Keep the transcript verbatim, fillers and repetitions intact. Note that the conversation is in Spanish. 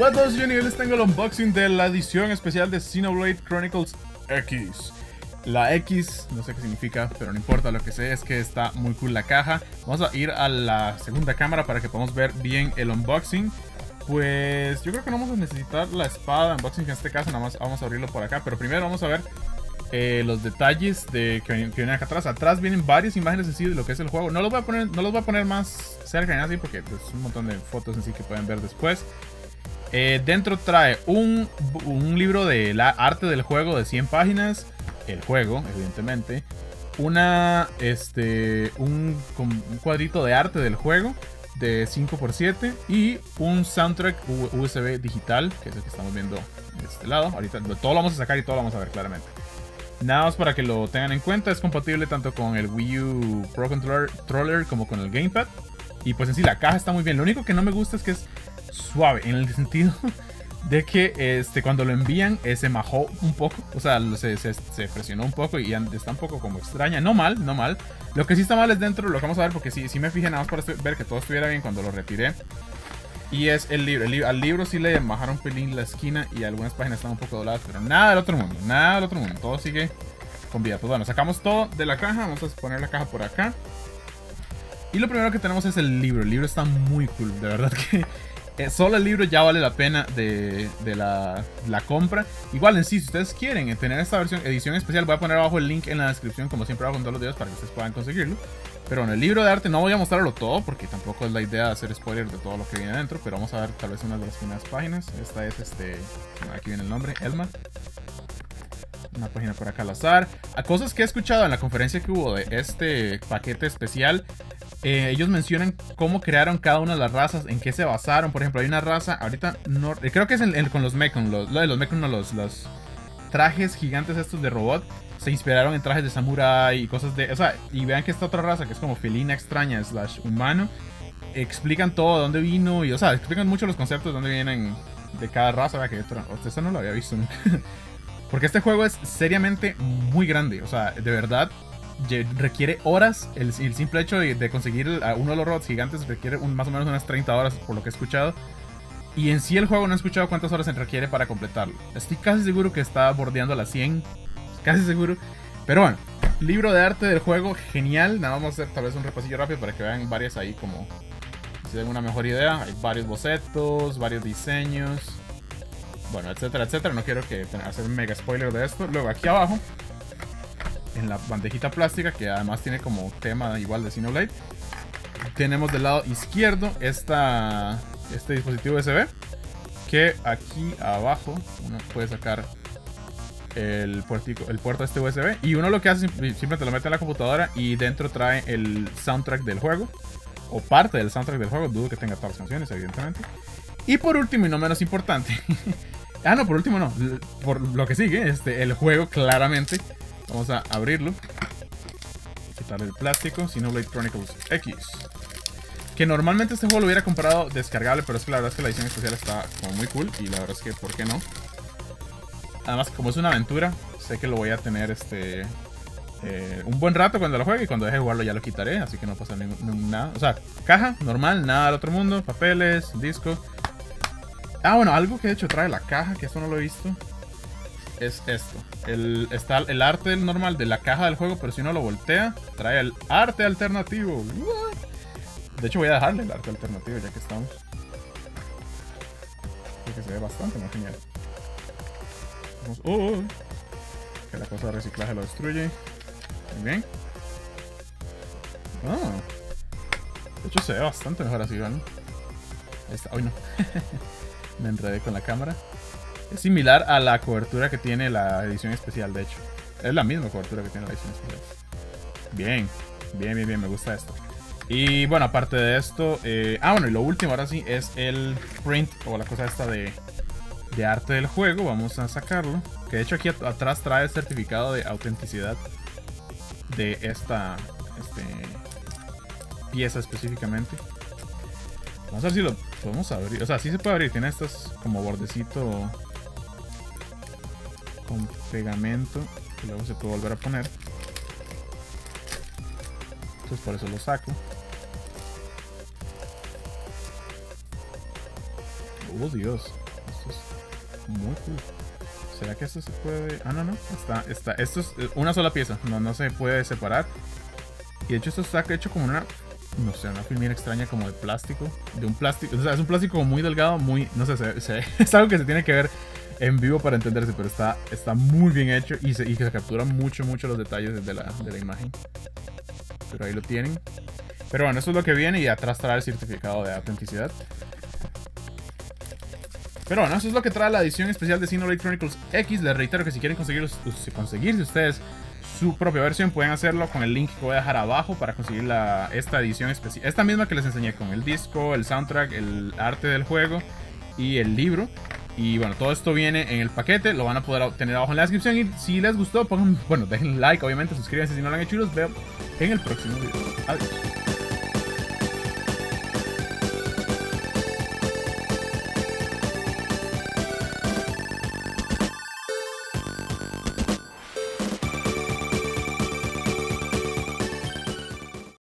Hola a todos, yo Miguel, les tengo el unboxing de la edición especial de Xenoblade Chronicles X. La X, no sé qué significa, pero no importa, lo que sé es que está muy cool la caja. Vamos a ir a la segunda cámara para que podamos ver bien el unboxing. Pues yo creo que no vamos a necesitar la espada unboxing, que en este caso nada más vamos a abrirlo por acá. Pero primero vamos a ver eh, los detalles de, que, que vienen acá atrás. Atrás vienen varias imágenes así de lo que es el juego. No los voy a poner, no los voy a poner más cerca ni así porque pues, un montón de fotos en sí que pueden ver después. Eh, dentro trae un, un libro de la arte del juego de cien páginas. El juego, evidentemente. Una, este, un, un cuadrito de arte del juego de cinco por siete. Y un soundtrack U S B digital, que es el que estamos viendo de este lado. Ahorita todo lo vamos a sacar y todo lo vamos a ver claramente. Nada más para que lo tengan en cuenta. Es compatible tanto con el Wii U Pro Controller como con el Gamepad. Y pues en sí la caja está muy bien. Lo único que no me gusta es que es suave, en el sentido de que este, cuando lo envían eh, se majó un poco, o sea, se, se, se presionó un poco y está un poco como extraña. No mal, no mal. Lo que sí está mal es dentro, lo que vamos a ver, porque sí, sí me fijé nada más para ver que todo estuviera bien cuando lo retiré. Y es el libro, el li al libro sí le majaron un pelín la esquina y algunas páginas están un poco dobladas, pero nada del otro mundo, nada del otro mundo, todo sigue con vida. Pues bueno, sacamos todo de la caja, vamos a poner la caja por acá. Y lo primero que tenemos es el libro. El libro está muy cool, de verdad que eh, solo el libro ya vale la pena de, de la, la compra. Igual en sí, si ustedes quieren tener esta versión edición especial, voy a poner abajo el link en la descripción, como siempre hago con todos los videos, para que ustedes puedan conseguirlo. Pero bueno, el libro de arte no voy a mostrarlo todo, porque tampoco es la idea de hacer spoilers de todo lo que viene adentro. Pero vamos a ver tal vez una de las primeras páginas. Esta es, este, aquí viene el nombre, Elma. Una página por acá al azar. A cosas que he escuchado en la conferencia que hubo de este paquete especial. Eh, ellos mencionan cómo crearon cada una de las razas, en qué se basaron. Por ejemplo, hay una raza, ahorita no, creo que es el, el, con los Mechon, lo de los Mechon, no, los, los trajes gigantes estos de robot, se inspiraron en trajes de samurai y cosas de, o sea, y vean que esta otra raza que es como felina extraña slash humano, explican todo de dónde vino y, o sea, explican mucho los conceptos de dónde vienen de cada raza. Vea que esto, esto no lo había visto nunca. Porque este juego es seriamente muy grande, o sea, de verdad requiere horas. El, el simple hecho de, de conseguir a uno de los robots gigantes requiere un, más o menos unas treinta horas, por lo que he escuchado. Y en sí el juego no he escuchado cuántas horas se requiere para completarlo. Estoy casi seguro que está bordeando las cien, casi seguro. Pero bueno, libro de arte del juego, genial. Nada, vamos a hacer tal vez un repasillo rápido para que vean varias ahí, como si tienen una mejor idea. Hay varios bocetos, varios diseños, bueno, etcétera, etcétera. No quiero que hacer mega spoiler de esto. Luego aquí abajo, en la bandejita plástica, que además tiene como tema igual de Xenoblade, tenemos del lado izquierdo esta, este dispositivo U S B, que aquí abajo uno puede sacar el, puertico, el puerto de este U S B. Y uno lo que hace, simplemente lo mete en la computadora y dentro trae el soundtrack del juego, o parte del soundtrack del juego. Dudo que tenga todas las canciones, evidentemente. Y por último, y no menos importante, ah no, por último no, por lo que sigue, este, el juego claramente. Vamos a abrirlo, quitarle el plástico. Xenoblade Chronicles X, que normalmente este juego lo hubiera comprado descargable, pero es que la verdad es que la edición especial está como muy cool. Y la verdad es que, ¿por qué no? Además, como es una aventura, sé que lo voy a tener este eh, un buen rato cuando lo juegue. Y cuando deje de jugarlo ya lo quitaré, así que no pasa ningún, nada. O sea, caja normal, nada del otro mundo. Papeles, disco. Ah, bueno, algo que de hecho trae la caja, que esto no lo he visto, es esto. El, está el arte normal de la caja del juego, pero si uno lo voltea, trae el arte alternativo. De hecho, voy a dejarle el arte alternativo ya que estamos, porque se ve bastante más genial. Vamos, oh, oh, oh. Que la cosa de reciclaje lo destruye. Muy bien. Oh. De hecho, se ve bastante mejor así, ¿vale? Ahí está. Uy, no. Me enredé con la cámara. Es similar a la cobertura que tiene la edición especial, de hecho. Es la misma cobertura que tiene la edición especial. Bien, bien, bien, bien, me gusta esto. Y bueno, aparte de esto... Eh, ah, bueno, y lo último, ahora sí, es el print, o la cosa esta de, de arte del juego. Vamos a sacarlo. Que de hecho aquí at atrás trae el certificado de autenticidad de esta este, pieza específicamente. Vamos a ver si lo podemos abrir. O sea, sí se puede abrir. Tiene estos como bordecito... con pegamento y luego se puede volver a poner, entonces por eso lo saco. Oh, Dios, muy cool. ¿Será que esto se puede...? Ah, no, no. Está, está. Esto es una sola pieza. No, no se puede separar. Y de hecho esto está hecho como una... No sé, una filmina extraña como de plástico. De un plástico... O sea, es un plástico muy delgado, muy... No sé, se, se, es algo que se tiene que ver en vivo para entenderse. Pero está, está muy bien hecho y se, y se capturan mucho, mucho los detalles de la, de la imagen. Pero ahí lo tienen. Pero bueno, eso es lo que viene y atrás trae el certificado de autenticidad. Pero bueno, eso es lo que trae la edición especial de Xenoblade Chronicles X. Les reitero que si quieren conseguir, conseguirse ustedes su propia versión, pueden hacerlo con el link que voy a dejar abajo para conseguir la, esta edición especial. Esta misma que les enseñé con el disco, el soundtrack, el arte del juego y el libro. Y bueno, todo esto viene en el paquete, lo van a poder obtener abajo en la descripción. Y si les gustó, pongan, bueno, dejen like, obviamente, suscríbanse si no lo han hecho y los veo en el próximo video. Adiós.